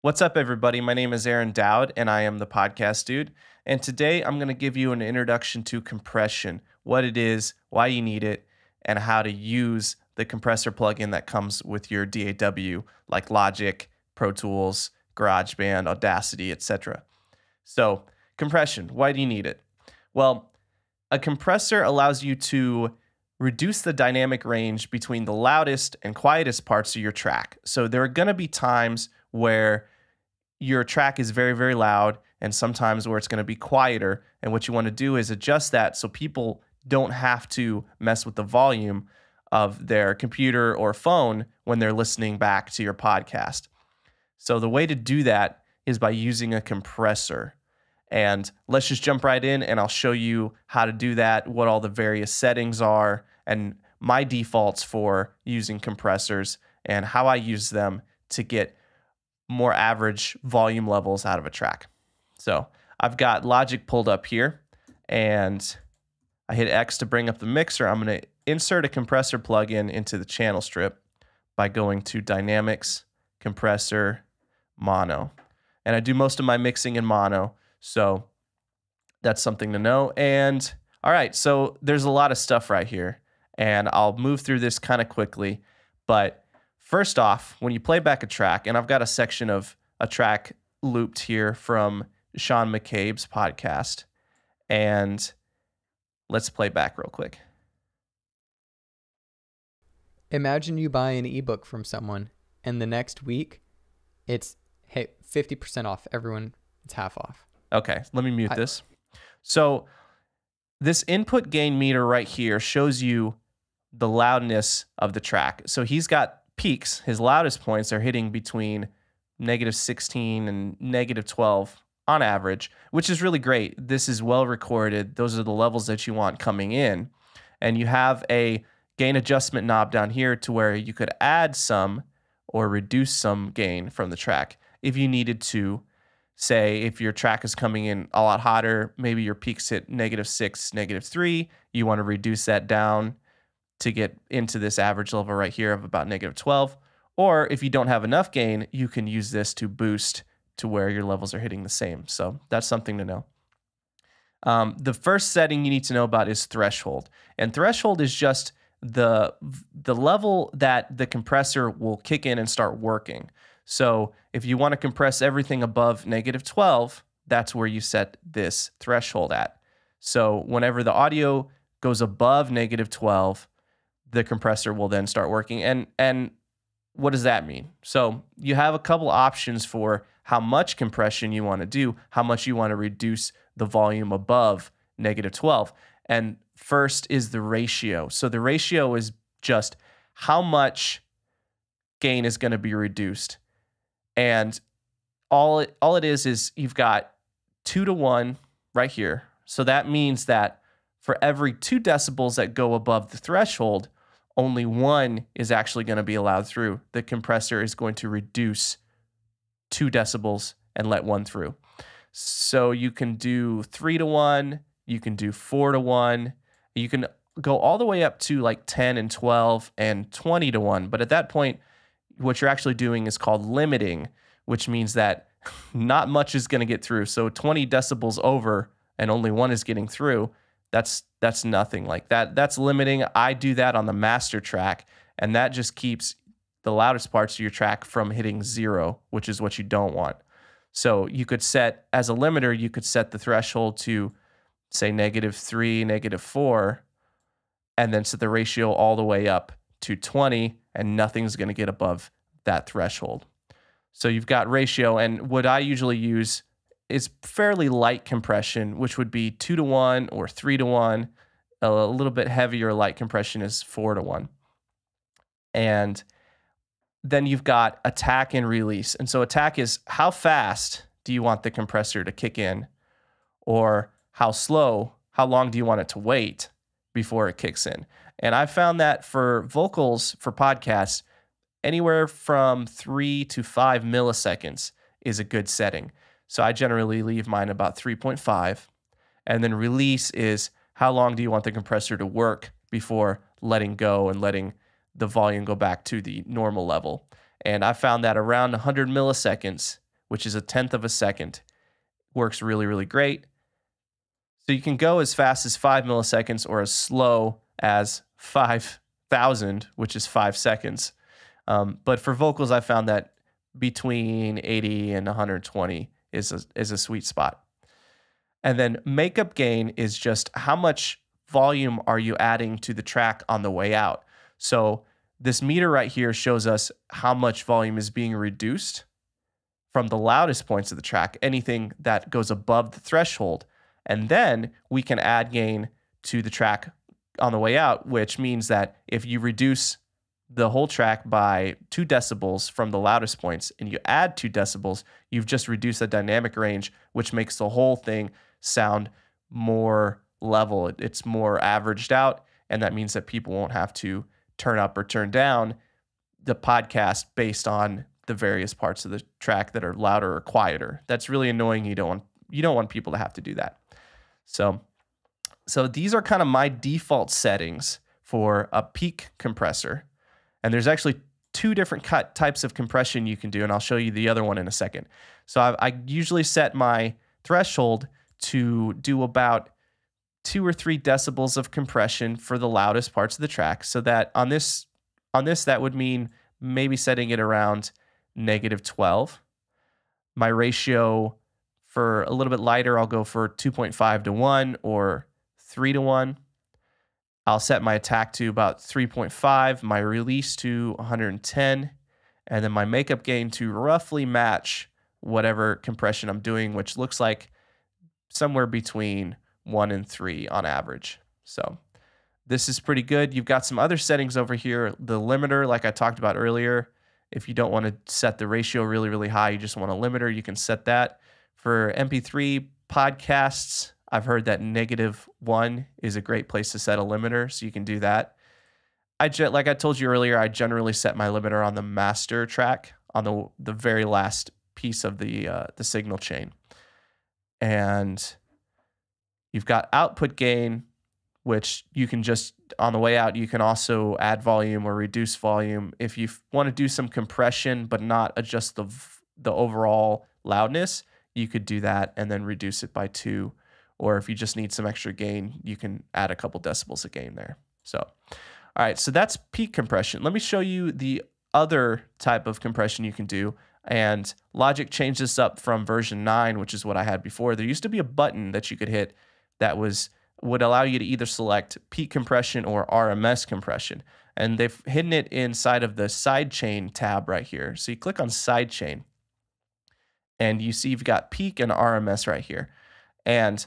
What's up, everybody? My name is Aaron Dowd, and I am The Podcast Dude. And today I'm going to give you an introduction to compression, what it is, why you need it, and how to use the compressor plugin that comes with your DAW, like Logic, Pro Tools, GarageBand, Audacity, etc. So, compression, why do you need it? Well, a compressor allows you to reduce the dynamic range between the loudest and quietest parts of your track. So there are going to be times where your track is very, very loud and sometimes where it's going to be quieter. And what you want to do is adjust that so people don't have to mess with the volume of their computer or phone when they're listening back to your podcast. So the way to do that is by using a compressor. And let's just jump right in and I'll show you how to do that, what all the various settings are, and my defaults for using compressors and how I use them to get more average volume levels out of a track. So I've got Logic pulled up here and I hit X to bring up the mixer. I'm going to insert a compressor plugin into the channel strip by going to Dynamics, Compressor, Mono. And I do most of my mixing in mono, so that's something to know. And all right, so there's a lot of stuff right here and I'll move through this kind of quickly, but first off, when you play back a track, and I've got a section of a track looped here from Sean McCabe's podcast, and let's play back real quick. Imagine you buy an ebook from someone, and the next week, it's, hey, 50% off. Everyone, it's half off. Okay, let me mute this. So this input gain meter right here shows you the loudness of the track. So he's got peaks, his loudest points are hitting between negative 16 and negative 12 on average, which is really great. This is well recorded. Those are the levels that you want coming in. And you have a gain adjustment knob down here to where you could add some or reduce some gain from the track if you needed to. Say if your track is coming in a lot hotter, maybe your peaks hit negative 6, negative 3, you want to reduce that down to get into this average level right here of about negative 12. Or if you don't have enough gain, you can use this to boost to where your levels are hitting the same. So that's something to know. The first setting you need to know about is threshold. And threshold is just the level that the compressor will kick in and start working. So if you want to compress everything above negative 12, that's where you set this threshold at. So whenever the audio goes above negative 12, the compressor will then start working. And what does that mean? So you have a couple options for how much compression you want to do, how much you want to reduce the volume above negative 12. And first is the ratio. So the ratio is just how much gain is going to be reduced. And all it is you've got 2 to 1 right here. So that means that for every 2 decibels that go above the threshold, only 1 is actually going to be allowed through. The compressor is going to reduce 2 decibels and let 1 through. So you can do 3 to 1, you can do 4 to 1, you can go all the way up to like 10 and 12 and 20 to 1. But at that point, what you're actually doing is called limiting, which means that not much is going to get through. So 20 decibels over and only 1 is getting through. That's nothing like that. That's limiting. I do that on the master track, and that just keeps the loudest parts of your track from hitting 0, which is what you don't want. So you could set, as a limiter, you could set the threshold to say negative 3, negative 4, and then set the ratio all the way up to 20, and nothing's going to get above that threshold. So you've got ratio, and what I usually use is fairly light compression, which would be 2 to 1 or 3 to 1. A little bit heavier light compression is 4 to 1. And then you've got attack and release. And so attack is how fast do you want the compressor to kick in, or how slow, how long do you want it to wait before it kicks in? And I found that for vocals, for podcasts, anywhere from 3 to 5 milliseconds is a good setting. So I generally leave mine about 3.5. And then release is how long do you want the compressor to work before letting go and letting the volume go back to the normal level. And I found that around 100 milliseconds which is 1/10 of a second. Works really, really great. So you can go as fast as 5 milliseconds or as slow as 5,000, which is 5 seconds. But for vocals, I found that between 80 and 120 is a sweet spot. And then makeup gain is just how much volume are you adding to the track on the way out. So this meter right here shows us how much volume is being reduced from the loudest points of the track, anything that goes above the threshold. And then we can add gain to the track on the way out, which means that if you reduce the whole track by 2 decibels from the loudest points and you add 2 decibels, you've just reduced the dynamic range, which makes the whole thing sound more level. It's more averaged out, and that means that people won't have to turn up or turn down the podcast based on the various parts of the track that are louder or quieter. That's really annoying. You don't want people to have to do that. So these are kind of my default settings for a peak compressor. And there's actually 2 different types of compression you can do, and I'll show you the other one in a second. So I usually set my threshold to do about 2 or 3 decibels of compression for the loudest parts of the track, so that on this that would mean maybe setting it around -12. My ratio for a little bit lighter, I'll go for 2.5 to 1 or 3 to 1. I'll set my attack to about 3.5, my release to 110, and then my makeup gain to roughly match whatever compression I'm doing, which looks like somewhere between 1 and 3 on average. So this is pretty good. You've got some other settings over here. The limiter, like I talked about earlier, if you don't want to set the ratio really, really high, you just want a limiter, you can set that. For MP3 podcasts, I've heard that -1 is a great place to set a limiter, so you can do that. Like I told you earlier, I generally set my limiter on the master track, on the very last piece of the signal chain. And you've got output gain, which you can just, on the way out, you can also add volume or reduce volume. If you want to do some compression but not adjust the overall loudness, you could do that and then reduce it by 2. Or if you just need some extra gain, you can add a couple decibels of gain there. So, all right, so that's peak compression. Let me show you the other type of compression you can do. And Logic changed this up from version 9, which is what I had before. There used to be a button that you could hit that would allow you to either select peak compression or RMS compression. And they've hidden it inside of the sidechain tab right here. So you click on sidechain, and you see you've got peak and RMS right here. And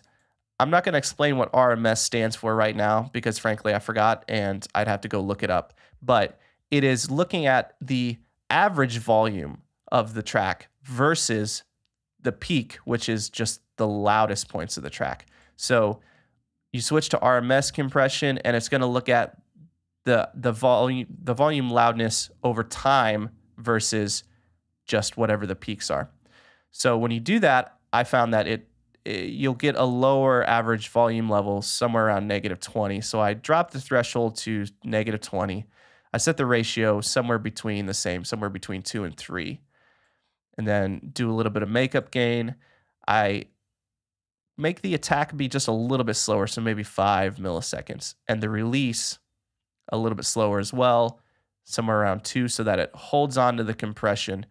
I'm not going to explain what RMS stands for right now because, frankly, I forgot and I'd have to go look it up. But it is looking at the average volume of the track versus the peak, which is just the loudest points of the track. So you switch to RMS compression, and it's going to look at the volume loudness over time versus just whatever the peaks are. So when you do that, I found that you'll get a lower average volume level somewhere around -20. So I dropped the threshold to -20. I set the ratio somewhere between 2 and 3, and then do a little bit of makeup gain. I make the attack be just a little bit slower, so maybe 5 milliseconds, and the release a little bit slower as well, somewhere around 2, so that it holds on to the compression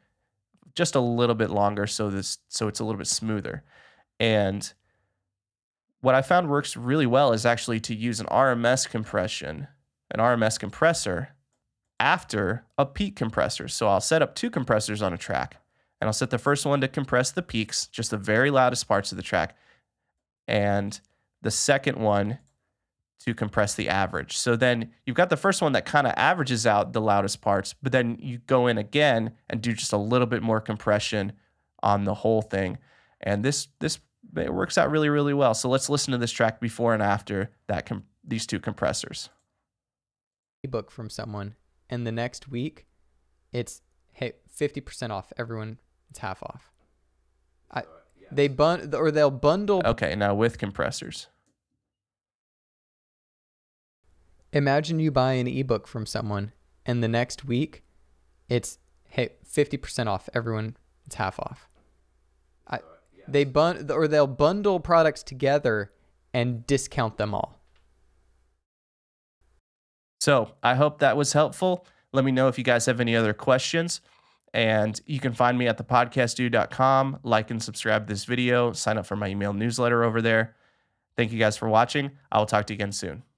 just a little bit longer, so it's a little bit smoother. And what I found works really well is actually to use an RMS compressor after a peak compressor. So I'll set up 2 compressors on a track, and I'll set the first one to compress the peaks, just the very loudest parts of the track, and the second one to compress the average. So then you've got the first one that kind of averages out the loudest parts, but then you go in again and do just a little bit more compression on the whole thing. And it works out really, really well. So let's listen to this track before and after that these 2 compressors. Ebook from someone, and the next week, it's, hey, 50% off. Everyone, it's half off. They'll bundle. Okay, now with compressors. Imagine you buy an ebook from someone, and the next week, it's, hey, 50% off. Everyone, it's half off. They they'll bundle products together and discount them all. So I hope that was helpful. Let me know if you guys have any other questions. And you can find me at thepodcastdude.com. Like and subscribe to this video. Sign up for my email newsletter over there. Thank you guys for watching. I will talk to you again soon.